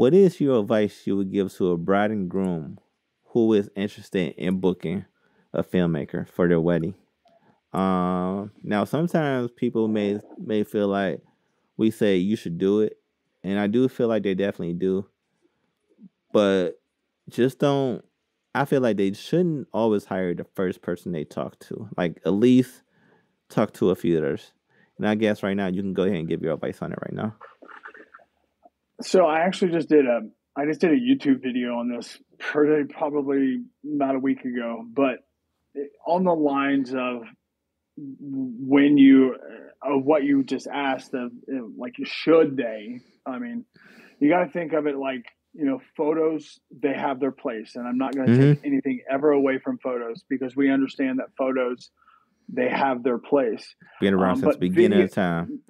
What is your advice you would give to a bride and groom who is interested in booking a filmmaker for their wedding? Now, sometimes people may feel like we say you should do it, and I do feel like they definitely do, but just don't. I feel like they shouldn't always hire the first person they talk to. Like, at least talk to a few others. And I guess right now you can go ahead and give your advice on it right now. So I actually just did a YouTube video on this probably about a week ago, but on the lines of what you just asked of, like, should they? I mean, you got to think of it like, you know, photos, they have their place, and I'm not going to take anything ever away from photos, because we understand that photos, they have their place. Been around since the beginning of time.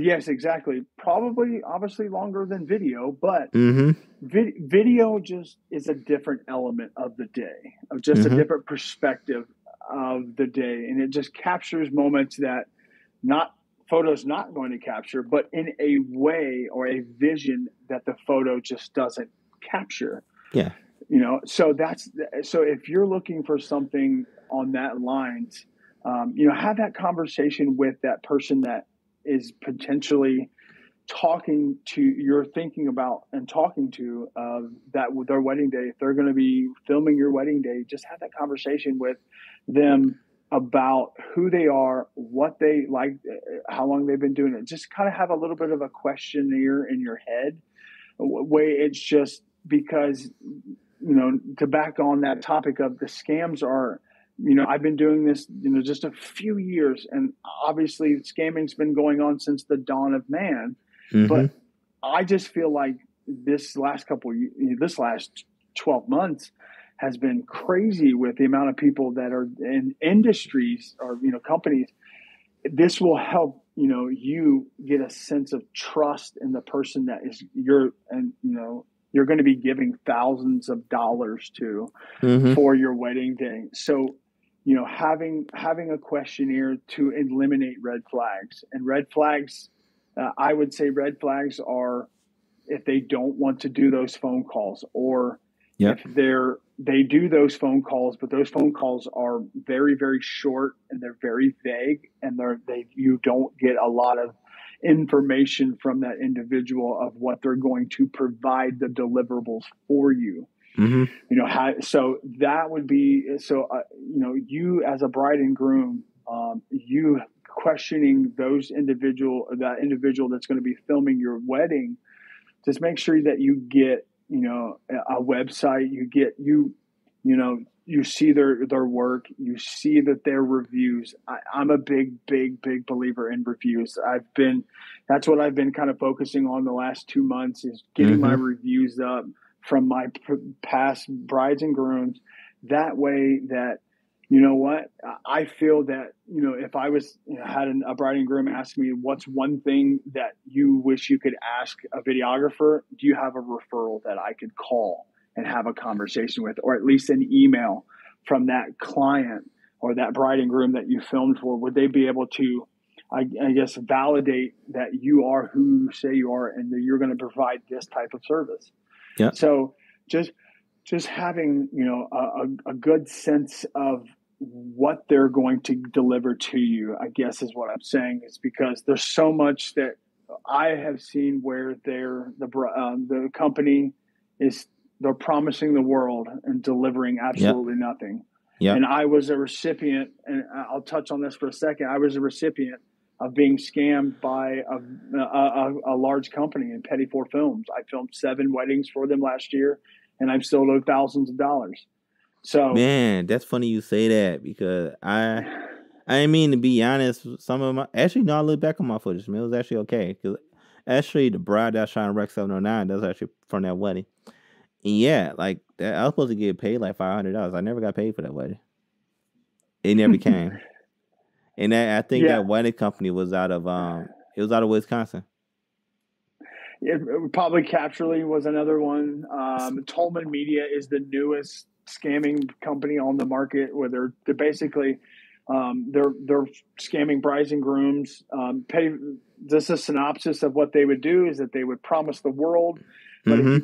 Yes, exactly. Probably, obviously, longer than video, but video just is a different element of the day, of just a different perspective of the day, and it just captures moments that photo's not going to capture, but in a way or a vision that the photo just doesn't capture. Yeah. You know, so if you're looking for something on that lines, you know, have that conversation with that person that is potentially talking to, you're thinking about and talking to, that with their wedding day, if they're going to be filming your wedding day, just have that conversation with them about who they are, what they like, how long they've been doing it. Just kind of have a little bit of a questionnaire in your head way. It's just because, you know, to back on that topic of the scams are, you know, I've been doing this, you know, just a few years, and obviously scamming's been going on since the dawn of man. But I just feel like this last 12 months has been crazy with the amount of people that are in industries or, you know, companies. This will help, you know, you get a sense of trust in the person that is you're going to be giving thousands of dollars to for your wedding day. So, you know, having a questionnaire to eliminate red flags, and red flags, I would say red flags are if they don't want to do those phone calls, or if they do those phone calls, but those phone calls are very, very short, and they're very vague, and you don't get a lot of information from that individual of what they're going to provide the deliverables for you. You know, so that would be you know, you as a bride and groom, you questioning that individual that's going to be filming your wedding. Just make sure that you get, you know, a website, you see their work, you see that their reviews. I'm a big believer in reviews. That's what I've been kind of focusing on the last 2 months, is getting my reviews up from my past brides and grooms. That way that, you know what, I feel that, you know, if I was, you know, had a bride and groom ask me, what's one thing that you wish you could ask a videographer? Do you have a referral that I could call and have a conversation with, or at least an email from that client or that bride and groom that you filmed for? Would they be able to, I guess, validate that you are who you say you are, and that you're going to provide this type of service? Yeah. So just having, you know, a good sense of what they're going to deliver to you, I guess, is what I'm saying. It's because there's so much that I have seen where the company is, they're promising the world and delivering absolutely nothing. Yeah. And I was a recipient, and I'll touch on this for a second. I was a recipient of being scammed by a large company in Petty Four Films. I filmed 7 weddings for them last year, and I'm still owed thousands of dollars. So, man, that's funny you say that, because I mean, to be honest, I look back on my footage, man, it was actually okay, because actually the bride that shot in Rec 709, that's actually from that wedding. And yeah, like that, I was supposed to get paid like $500. I never got paid for that wedding. It never came. And I think that wedding company was out of Wisconsin. It probably Capturely was another one. Tolman Media is the newest scamming company on the market, where they're basically they're scamming brides and grooms. Just a synopsis of what they would do is that they would promise the world But if you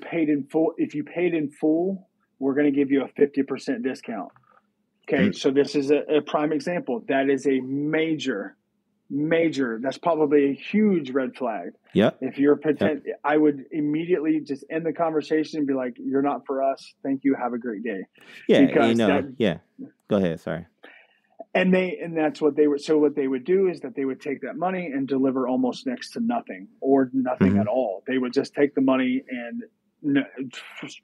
paid in full, we're going to give you a 50% discount. Okay, so this is a prime example. That is a major. That's probably a huge red flag. Yeah. If you're I would immediately just end the conversation and be like, "You're not for us. Thank you. Have a great day." Yeah. Because Go ahead. Sorry. And that's what they would. So what they would do is that they would take that money and deliver almost next to nothing or nothing at all. They would just take the money and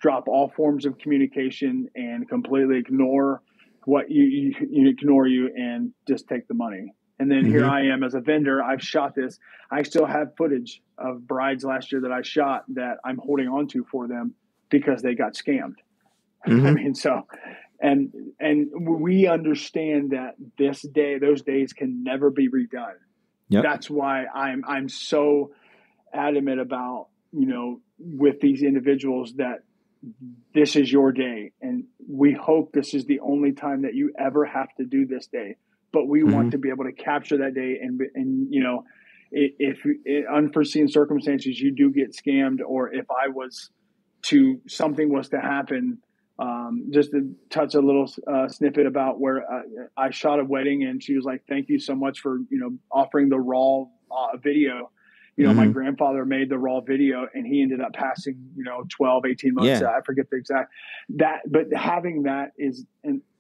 drop all forms of communication and completely ignore what you ignore you and just take the money. And then here I am as a vendor. I've shot this. I still have footage of brides last year that I shot that I'm holding on to for them because they got scammed. I mean, so, and we understand that this day, those days can never be redone. That's why I'm so adamant about, you know, with these individuals that this is your day. And we hope this is the only time that you ever have to do this day. But we want to be able to capture that day. And you know, if unforeseen circumstances, you do get scammed, or if something was to happen, just to touch a little snippet about where I shot a wedding and she was like, "Thank you so much for, you know, offering the raw video." You know, my grandfather made the raw video and he ended up passing, you know, 12, 18 months. I forget the exact that, but having that is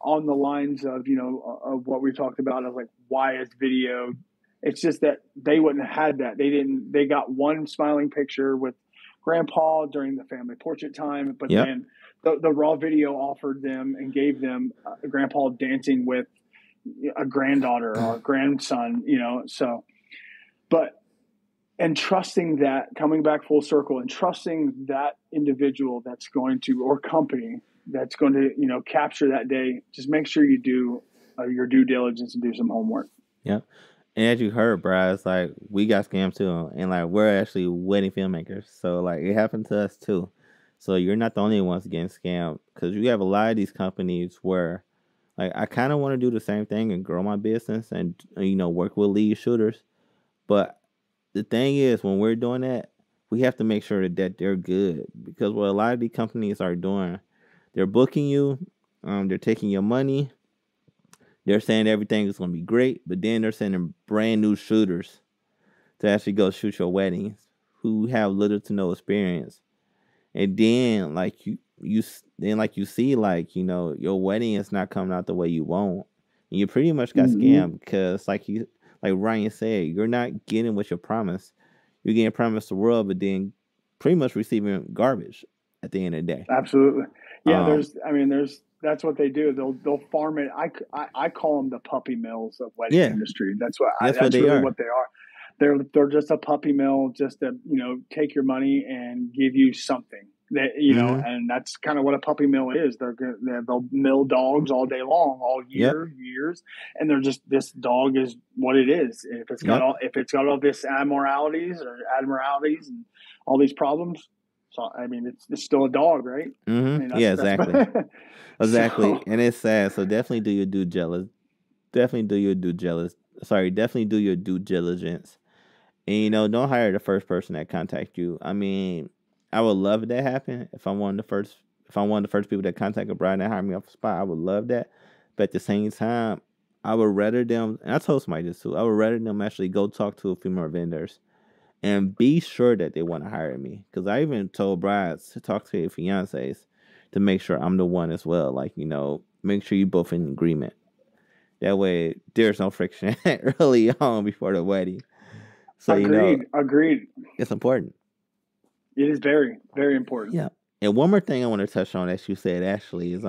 on the lines of, you know, of what we talked about of like, why is video? It's just that they wouldn't have had that. They got one smiling picture with grandpa during the family portrait time, but then the raw video offered them and gave them grandpa dancing with a granddaughter or a grandson, you know? So, but, and trusting that, coming back full circle, and trusting that individual that's going to, or company that's going to, you know, capture that day, just make sure you do your due diligence and do some homework. Yeah. And as you heard, bro, it's like, we got scammed too. And like, we're actually wedding filmmakers. So like, it happened to us too. So you're not the only ones getting scammed, because you have a lot of these companies where like, I kind of want to do the same thing and grow my business and, you know, work with lead shooters. But the thing is, when we're doing that, we have to make sure that they're good, because what a lot of these companies are doing, they're booking you, they're taking your money, they're saying everything is going to be great, but then they're sending brand new shooters to actually go shoot your weddings who have little to no experience. And then like you see, like, you know, your wedding is not coming out the way you want, and you pretty much got scammed, because like Ryan said, you're not getting what you promised. You're getting promised the world, but then pretty much receiving garbage at the end of the day. Absolutely. Yeah, that's what they do. They'll farm it. I call them the puppy mills of wedding industry. That's what they are. They're just a puppy mill, just to, you know, take your money and give you something. That, you know, and that's kind of what a puppy mill is. They'll mill dogs all day long, all years, and they're just, this dog is what it is. And if it's got all this abnormalities and all these problems, so I mean, it's still a dog, right? Mm-hmm. Yeah, exactly, exactly. So, and it's sad. So definitely do your due diligence. Definitely do your due diligence, and you know, don't hire the first person that contacts you. I mean, I would love if that happened. If I'm one of the first people that contact a bride and hire me off the spot, I would love that. But at the same time, I would rather them, and I told somebody this too, I would rather them actually go talk to a few more vendors and be sure that they want to hire me. Because I even told brides to talk to their fiancés to make sure I'm the one as well. Like, you know, make sure you both in agreement. That way there's no friction early on before the wedding. So, agreed. It's important. It is very, very important. Yeah. And one more thing I want to touch on that you said, actually, is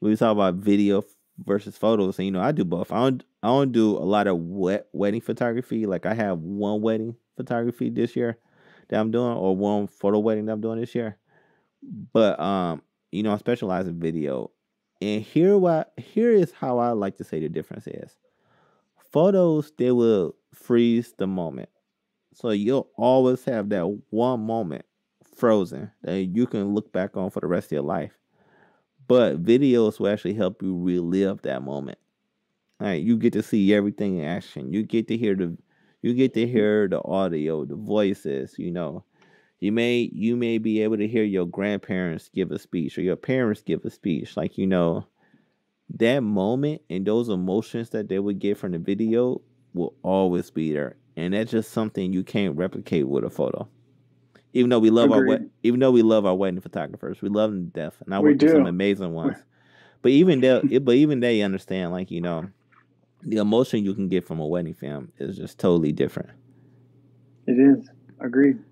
we talk about video versus photos. And, you know, I do both. I don't do a lot of wedding photography. Like, I have one wedding photography this year that I'm doing, or one photo wedding that I'm doing this year. But, you know, I specialize in video. And here is how I like to say the difference is. Photos, they will freeze the moment. So you'll always have that one moment frozen that you can look back on for the rest of your life. But videos will actually help you relive that moment. All right, you get to see everything in action. You get to hear the audio, the voices, you know. You may be able to hear your grandparents give a speech or your parents give a speech. Like, you know, that moment and those emotions that they would get from the video will always be there. And that's just something you can't replicate with a photo. Even though we love our wedding photographers, we love them to death, and I work with some amazing ones. But even they understand, like, you know, the emotion you can get from a wedding film is just totally different. It is. Agreed.